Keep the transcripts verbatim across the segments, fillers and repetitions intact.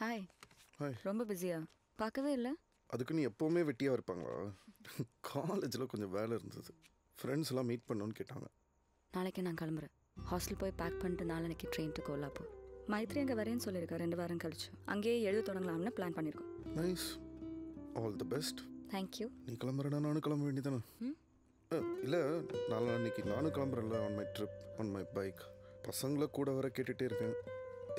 Hi hi. ரொம்ப பிஸியா? பார்க்கவே இல்லை. அதுக்கு நீ எப்போவுமே வெட்டியாக இருப்பாங்களா? காலேஜில் கொஞ்சம் வேலை இருந்தது, ஃப்ரெண்ட்ஸ்லாம் மீட் பண்ணணும்னு கேட்டாங்க. நாளைக்கு நான் கிளம்புறேன், ஹாஸ்டல் போய் பேக் பண்ணிட்டு நாளைக்கு ட்ரெயின்ட்டு கோலாப்பூர். மைத்ரி அங்கே வரேன்னு சொல்லியிருக்கா, ரெண்டு வாரம் கழிச்சு அங்கேயே எழுத தொடங்கலாம்னு பிளான் பண்ணியிருக்கோம். Nice, all the best. Thank you. நீ கிளம்புறேன்னா நானும் கிளம்ப வேண்டியதானே? ம், இல்லை நாளைக்கு நானும் கிளம்புறேன்ல, on my trip, on my bike. பசங்களை கூட வர கேட்டுகிட்டே இருக்கேன்.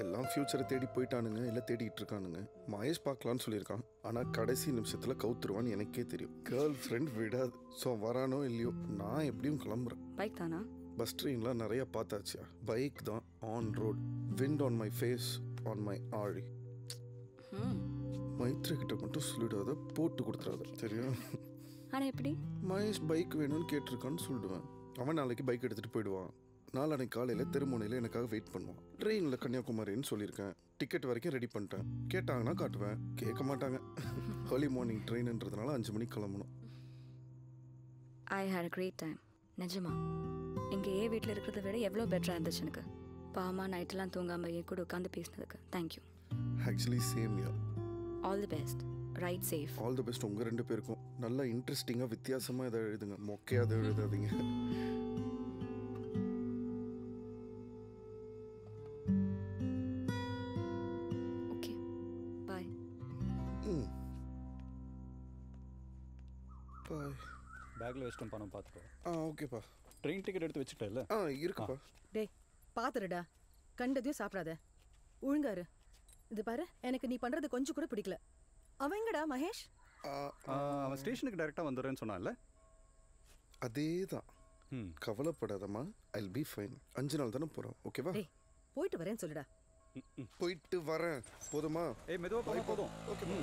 எல்லாம் ஃப்யூச்சரை தேடி போயிட்டானுங்க, இல்லை தேடிக்கிட்டு இருக்கானுங்க. மகேஷ் பார்க்கலான்னு சொல்லியிருக்கான், ஆனால் கடைசி நிமிஷத்தில் கவுத்துருவான்னு எனக்கே தெரியும். கேர்ள் ஃப்ரெண்ட் விடாது. ஸோ வரானோ இல்லையோ நான் எப்படியும் கிளம்புறேன். பைக் தானா? பஸ் ட்ரெயின்லாம் நிறையா பார்த்தாச்சியா, பைக் தான். On road, wind on my face, on my ஆழி. மைத்ரா கிட்ட மட்டும் சொல்லிடாத, போட்டு கொடுத்துடாத, சரியா? ஆனால் எப்படி? மகேஷ் பைக் வேணும்னு கேட்டிருக்கான்னு சொல்லிடுவேன். அவன் நாளைக்கு பைக் எடுத்துகிட்டு போயிடுவான். நாளைக்கு காலையில் திருமுனையில் எனக்காக வெயிட் பண்ணுவான். ட்ரெயினில் கன்னியாகுமரின்னு சொல்லியிருக்கேன். டிக்கெட் வரைக்கும் ரெடி பண்ணிட்டேன். கேட்டாங்கன்னா காட்டுவேன், கேட்க மாட்டாங்க. ஏர்லி மார்னிங் ட்ரெயின்ன்றதுனால அஞ்சு மணிக்கு கிளம்பணும். I had a great time. நிஜமா இங்கே ஏன் வீட்டில் இருக்கிறத விட எவ்வளோ பெட்டராக இருந்துச்சு எனக்கு. பாமா நைட்டெலாம் தூங்காமல் ஏன் கூட உட்காந்து பேசினதுக்கு thank you. Actually same year. All the best. Ride safe. All the best உங்கள் ரெண்டு பேருக்கும். நல்லா இன்ட்ரெஸ்டிங்காக வித்தியாசமாக எதாவது எழுதுங்க, மொக்கையாக எதாவது எழுதாதீங்க. Okay bye. ம், பாய். பேக்கில் வெஸ்ட் பண்ண பார்த்துக்கோ. ஆ, ஓகேப்பா. ட்ரெயின் டிக்கெட் எடுத்து வச்சுட்டேன்ல? ஆ, இருக்குப்பா. டேய் பார்த்துடா, கண்டதையும் சாப்பிடாத, ஒழுங்காரு. இது பாரு, எனக்கு நீ பண்ணுறது கொஞ்சம் கூட பிடிக்கல. அவன் எங்கடா மகேஷ்? அவன் ஸ்டேஷனுக்கு டைரெக்டாக வந்துடுறேன்னு சொன்னான்ல? அதே தான். ம், கவலைப்படாதம்மா, ஐ வில் பி ஃபைன். அஞ்சு நாள் தானே போகிறோம், ஓகேவா? டேய் போயிட்டு வரேன்னு சொல்லுடா. போயிட்டு வரேன், போதுமா? ஏய் மெதுவாக போய், போதும். ஓகே.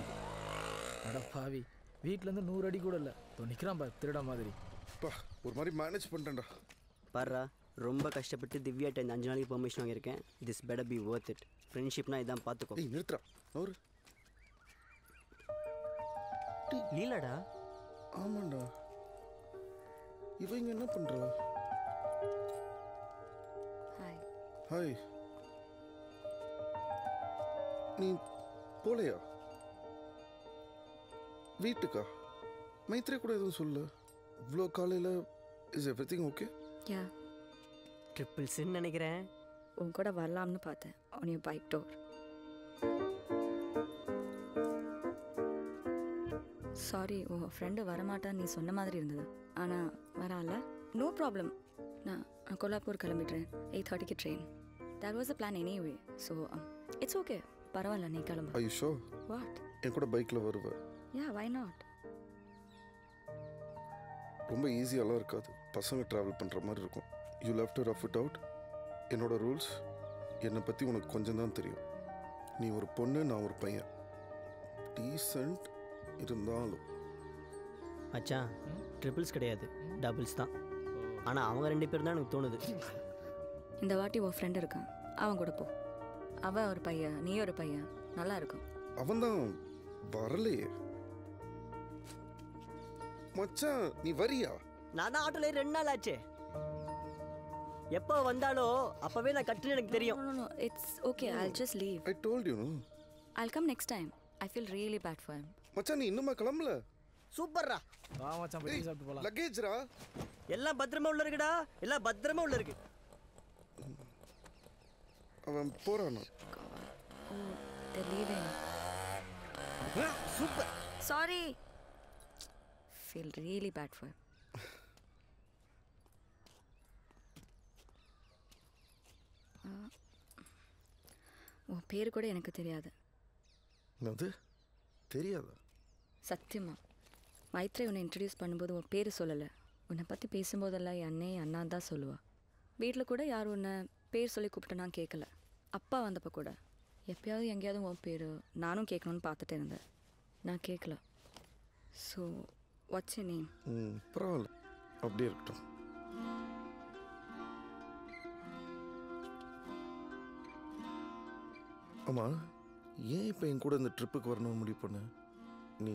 அட பாவி, வீட்டிலேருந்து நூறு அடி கூட இல்லை, நிற்கிறான் பா திருடா மாதிரி. ஒரு மாதிரி மேனேஜ் பண்ணிட்டேன்டா. பாருடா, ரொம்ப கஷ்டப்பட்டு திவ்யாட்ட இந்த அஞ்சு நாளைக்கு பெர்மிஷன் வாங்கியிருக்கேன். This better be worth it. ஃப்ரெண்ட்ஷிப்னா இதான், பார்த்துக்கோ. ஏய் நிறுத்துடா. நூறு நீலடா. ஆமாண்டா, இவங்க என்ன பண்றா? Hi hi. நீ போலையா வீட்டுக்கா? மைத்ரே கூட எதுவும் சொல்லு. இவ்வளோ காலையில் is everything okay? Yeah, triple சின்னு நினைக்கிறேன். உன் கூட வரலாம்னு பார்த்தேன், on your bike tour. Sorry, உன் ஃப்ரெண்டு வரமாட்டான்னு நீ சொன்ன மாதிரி இருந்தது, ஆனால் வரால. நோ ப்ராப்ளம், நான் கோலாப்பூர் கிளம்பிடுறேன். எயிட் தேர்ட்டிக்கு train. That was a plan anyway, so it's okay, பரவாயில்ல. நீ கிளம்பு. I show what? என் கூட பைக்கில் வருவேன். Yeah, why not? ரொம்ப ஈஸியாலாம் இருக்காது, பசங்க ட்ராவல் பண்ணுற மாதிரி இருக்கும். You love to rough it out. என்னோடய ரூல்ஸ் என்னை பற்றி உனக்கு கொஞ்சம் தான் தெரியும். நீ ஒரு பொண்ணு, நான் ஒரு பையன். டீசன்ட் இருந்தாலும் மச்சான், ட்ரிபிள்ஸ் கிடையாது, டபுள்ஸ் தான். ஆனால் அவங்க ரெண்டு பேர் தான் எனக்கு தோணுது. இந்த வாட்டி உன் ஃப்ரெண்டு இருக்கான், அவன் கூட போ. அவன் ஒரு பையன், நீ ஒரு பையன், நல்லா இருக்கும். அவன் தான் வரலையே மச்சான். நீ வரியா? நான் தான் ஆட்டோல ரெண்டு நாள் ஆச்சு. எப்போ வந்தாலோ அப்பவே நான் கட்டுன்னு எனக்கு தெரியும். No no, it's okay. I will just leave. I told you. I will come next time. I feel really bad for him. மச்சான் நீ இன்னும் கிளம்பல? சூப்பர்ரா. வா மச்சான், போய் சாப்பிட்டு போலாம். லக்கேஜ்ரா? எல்லாம் பத்திரமா உள்ள இருக்குடா, எல்லாம் பத்திரமா உள்ள இருக்கு. அவன் போறானோ? Oh, they leaving. Super. Sorry, feel really bad for him. உன் பேர் கூட எனக்கு தெரியாது. அது தெரியாதா? சத்தியமா மைத்ரே உன்னை இன்ட்ரடியூஸ் பண்ணும்போது உன் பேர் சொல்லலை. உன்னை பற்றி பேசும்போதெல்லாம் என் அண்ணே அண்ணா தான் சொல்லுவா. வீட்டில் கூட யார் உன்னை பேர் சொல்லி கூப்பிட்டேன்னா கேட்கல. அப்பா வந்தப்போ கூட எப்பயாவது எங்கேயாவது உன் பேர் நானும் கேட்கணும்னு பார்த்துட்டே இருந்தேன். நான் கேட்கல. So What's your name? ம், பரவாயில்ல, அப்படியே இருக்கட்டும். ஆமாம், ஏன் இப்போ என் கூட இந்த ட்ரிப்புக்கு வரணும்னு முடிவு பண்ண? நீ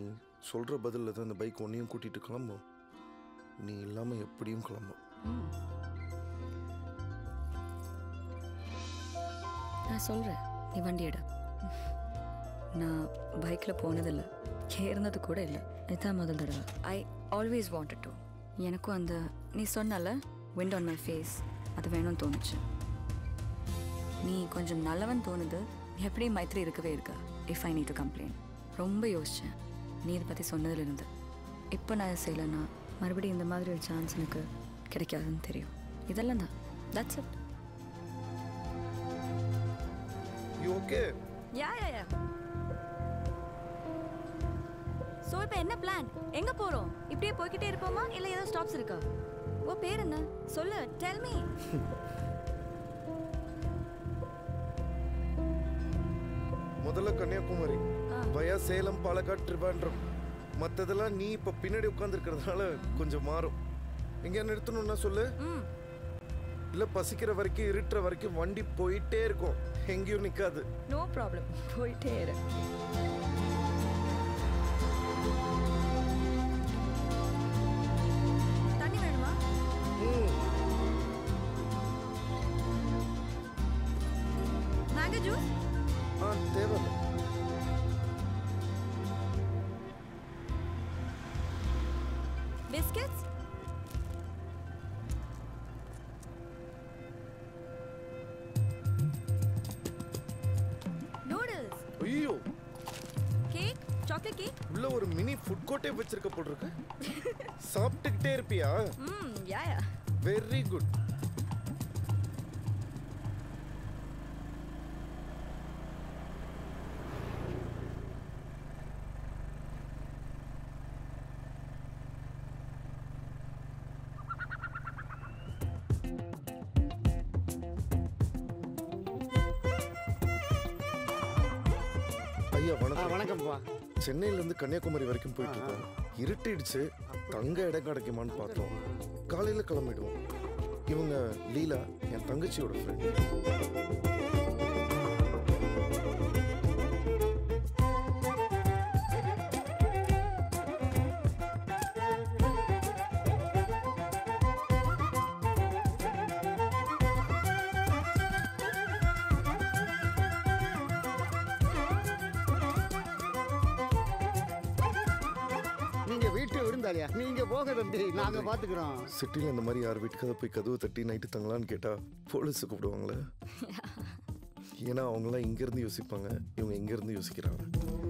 சொல்கிற பதிலில் தான் இந்த பைக் ஒன்றையும் கூட்டிகிட்டு கிளம்பும். நீ இல்லாமல் எப்படியும் கிளம்பும். நான் சொல்கிறேன், நீ வண்டி எடு. நான் பைக்கில் போனதில்லை, ஏறினது கூட இல்லை. இதுதான் முதல் தடவை. I always wanted to. எனக்கும் அந்த நீ சொன்னால விண்ட் ஆன் மை ஃபேஸ் அது வேணும்னு தோணுச்சு. நீ கொஞ்சம் நல்லவன் தோணுது. எப்படி மைத்ரி இருக்கவே இருக்கா? If I need to complaint ரொம்ப யோசித்தேன் நீ இதை பற்றி சொன்னதுலேருந்து. இப்போ நான் செய்யலைன்னா மறுபடியும் இந்த மாதிரி ஒரு சான்ஸ் எனக்கு கிடைக்காதுன்னு தெரியும். இதெல்லாம் தான். That's it. You okay? Yeah yeah yeah. So இப்போ என்ன பிளான்? எங்கே போகிறோம்? இப்படியே போய்கிட்டே இருப்போமா இல்லை ஏதோ ஸ்டாப்ஸ் இருக்கா? ஓ பேர் என்ன சொல்லு? Tell me. முதல்ல கன்னியாகுமரி, பயா சேலம், பாலக்காடு, திருவாண்டம். மற்றதெல்லாம் நீ இப்போ பின்னாடி உட்காந்துருக்கிறதுனால கொஞ்சம் மாறும். எங்கே நிறுத்தணும்னா சொல்லு. இல்லை பசிக்கிற வரைக்கும் இருட்டுற வரைக்கும் வண்டி போயிட்டே இருக்கும், எங்கேயும் நிற்காது. நோ ப்ராப்ளம், போயிட்டே இரு. தண்ணி வேணுமா? மேங்கோ ஜூஸ் ஆ தேவை. பிஸ்கெட்ஸ்? நூடுல்ஸ்? ஐயோ. கேக்? Chocolate cake? உள்ள ஒரு மினி ஃபுட் கோர்ட்டே வச்சிருக்க போல இருக்கு. சாப்பிட்டுக்கிட்டே இருப்பியா? ம் யா யா. Very good. சென்னையிலேருந்து கன்னியாகுமரி வரைக்கும் போயிட்டு இருக்கோம். இருட்டிடுச்சு, தங்க இடம் கிடைக்குமான்னு பார்த்தோம். காலையில் கிளம்பிடுவோம். இவங்க லீலா என் தங்கச்சியோட ஃப்ரெண்ட். நீங்க போக தம்பி, நாங்க பாத்துக்கிறோம். சிட்டில இந்த மாதிரி யார் வீட்டுக்கு போய் கதவு தட்டி நைட்டு தங்கலான்னு கேட்டா போலீஸ் கூப்பிடுவாங்களே. ஏன்னா அவங்களாம் இங்க இருந்து யோசிப்பாங்க, இவங்க இங்க இருந்து யோசிக்கிறாங்க.